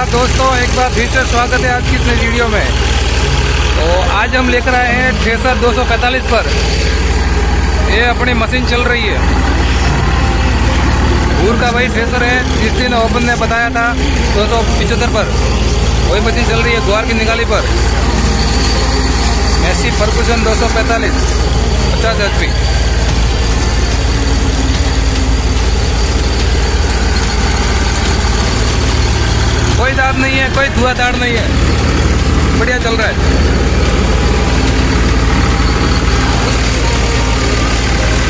नमस्कार दोस्तों, एक बार फिर से स्वागत है आज की इस नई वीडियो में। तो आज हम लेकर आए हैं थ्रेशर 245 पर ये अपनी मशीन चल रही है। भूर का वही थ्रेशर है जिस दिन ओपन ने बताया था 275 पर, वही मशीन चल रही है ग्वार की निगाली पर। Massey Ferguson 245 50 HP। कोई दाद नहीं है, कोई धुआं दाड़ नहीं है, बढ़िया चल रहा है।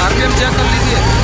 आरपीएम चेक कर लीजिए।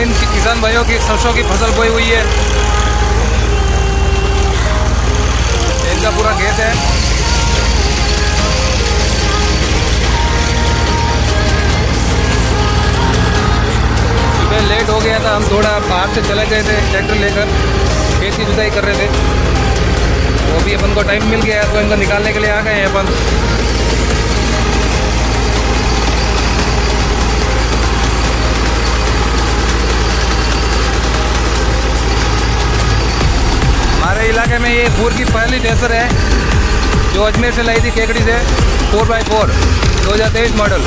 इन किसान भाइयों की सरसों की फसल बोई हुई है, इनका पूरा खेत है। सुबह लेट हो गया था, हम थोड़ा बाहर से चले गए थे ट्रैक्टर लेकर, खेत की जुताई कर रहे थे। वो भी अपन को टाइम मिल गया तो इनको निकालने के लिए आ गए हैं अपन। इलाके में ये भूर की पहली थ्रेशर है जो अजमेर से लाई थी केकड़ी से, 4x4 2023 मॉडल।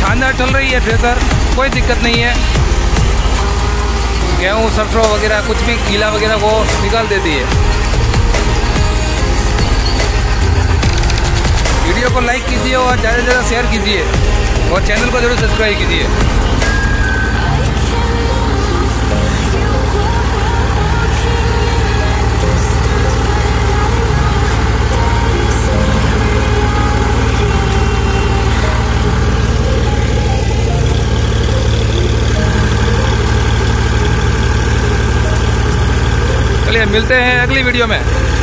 शानदार चल रही है थ्रेशर, कोई दिक्कत नहीं है। गेहूँ सरसों वगैरह कुछ भी गीला वगैरह को निकाल देती है। वीडियो को लाइक कीजिए और ज़्यादा से ज़्यादा शेयर कीजिए और चैनल को जरूर सब्सक्राइब कीजिए। मिलते हैं अगली वीडियो में।